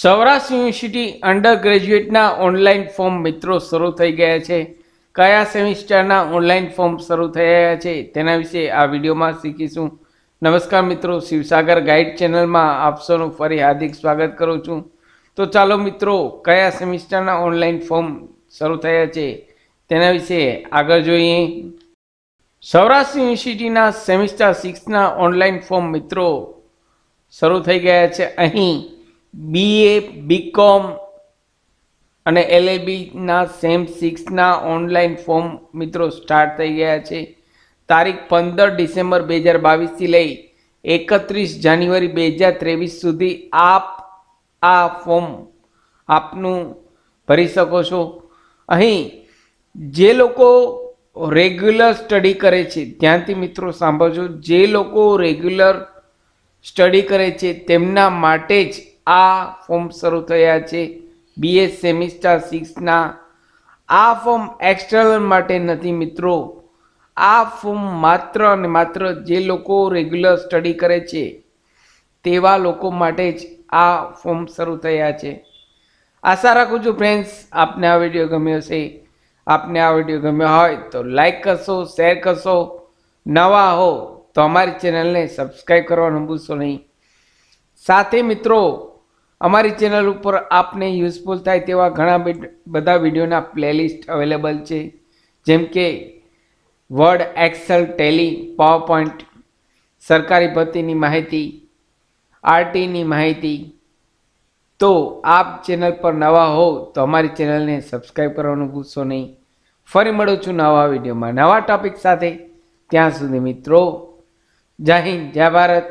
Saurashtra university અંડરગ્રેજ્યુએટના online form મિત્રો શરૂ થઈ ગયા છે. કયા સેમિસ્ટરના ઓનલાઈન ફોર્મ શરૂ થયા છે તેના વિશે આ વિડીયોમાં શીખીશું. નમસ્કાર મિત્રો, શિવસાગર ગાઈડ ચેનલમાં આપ સૌનું ફરી હાર્દિક સ્વાગત કરું છું. તો ચાલો મિત્રો, કયા સેમિસ્ટરના ઓનલાઈન ફોર્મ શરૂ થયા છે તેના વિશે આગળ જોઈએ. સૌરાષ્ટ્ર યુનિવર્સિટીના સેમિસ્ટર 6ના ઓનલાઈન ફોર્મ મિત્રો શરૂ થઈ ગયા છે. અહીં બીએ, બીકોમ અને એલએલબીના સેમ 6ના ઓનલાઈન ફોર્મ મિત્રો સ્ટાર્ટ થઈ ગયા છે. તારીખ 15 ડિસેમ્બર 2022થી લઈ 31 જાન્યુઆરી 2023 સુધી આપ આ ફોર્મ આપનું ભરી શકો છો. અહીં જે લોકો રેગ્યુલર સ્ટડી કરે છે, ત્યાંથી મિત્રો સાંભળજો, જે લોકો રેગ્યુલર સ્ટડી કરે છે તેમના માટે જ આ ફોર્મ શરૂ થયા છે. બીએ સેમિસ્ટર 6ના આ ફોર્મ એક્સટર્નલ માટે નથી મિત્રો. આ ફોર્મ માત્ર અને માત્ર જે લોકો રેગ્યુલર સ્ટડી કરે છે તેવા લોકો માટે જ આ ફોર્મ શરૂ થયા છે. આશા રાખું છું ફ્રેન્ડ્સ આપને આ વિડીયો ગમ્યો હશે. આપને આ વિડીયો ગમ્યો હોય તો લાઈક કરશો, શેર કરશો. નવા હો તો અમારી ચેનલને સબસ્ક્રાઈબ કરવાનું ભૂલશો નહીં. સાથે મિત્રો, અમારી ચેનલ ઉપર આપને યુઝફુલ થાય તેવા ઘણા બધા વિડીયોના પ્લેલિસ્ટ અવેલેબલ છે, જેમ કે વર્ડ, એક્સેલ, ટેલી, પાવરપોઈન્ટ, સરકારી ભરતીની માહિતી, આરટીની માહિતી. તો આપ ચેનલ પર નવા હો તો અમારી ચેનલને સબસ્ક્રાઈબ કરવાનું ભૂલશો નહીં. ફરી મળું છું નવા વિડીયોમાં નવા ટોપિક સાથે. ત્યાં સુધી મિત્રો, જય હિન્દ, જય ભારત.